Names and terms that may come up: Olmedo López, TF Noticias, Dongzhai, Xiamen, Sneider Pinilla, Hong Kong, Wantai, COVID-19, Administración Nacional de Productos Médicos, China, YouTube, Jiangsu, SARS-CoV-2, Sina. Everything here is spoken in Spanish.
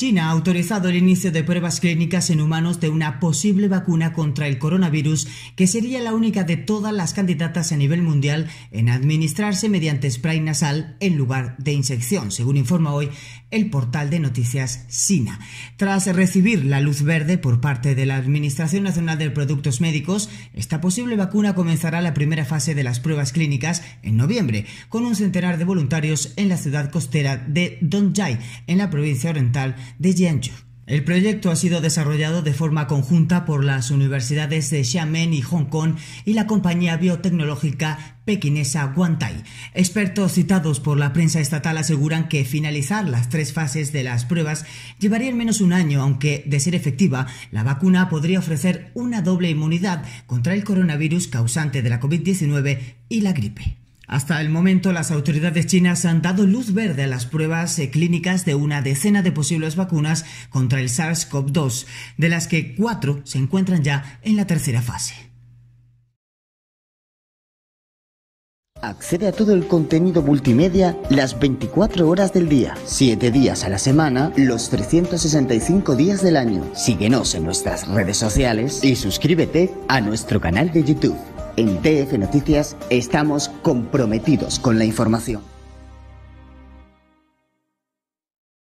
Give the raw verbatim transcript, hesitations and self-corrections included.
China ha autorizado el inicio de pruebas clínicas en humanos de una posible vacuna contra el coronavirus, que sería la única de todas las candidatas a nivel mundial en administrarse mediante spray nasal en lugar de inyección, según informa hoy el portal de noticias Sina. Tras recibir la luz verde por parte de la Administración Nacional de Productos Médicos, esta posible vacuna comenzará la primera fase de las pruebas clínicas en noviembre, con un centenar de voluntarios en la ciudad costera de Dongzhai, en la provincia oriental de Jiangsu. El proyecto ha sido desarrollado de forma conjunta por las universidades de Xiamen y Hong Kong y la compañía biotecnológica pequinesa Wantai. Expertos citados por la prensa estatal aseguran que finalizar las tres fases de las pruebas llevaría al menos un año, aunque, de ser efectiva, la vacuna podría ofrecer una doble inmunidad contra el coronavirus causante de la COVID diecinueve y la gripe. Hasta el momento, las autoridades chinas han dado luz verde a las pruebas clínicas de una decena de posibles vacunas contra el SARS CoV dos, de las que cuatro se encuentran ya en la tercera fase. Accede a todo el contenido multimedia las veinticuatro horas del día, siete días a la semana, los trescientos sesenta y cinco días del año. Síguenos en nuestras redes sociales y suscríbete a nuestro canal de YouTube. En T F Noticias estamos comprometidos con la información.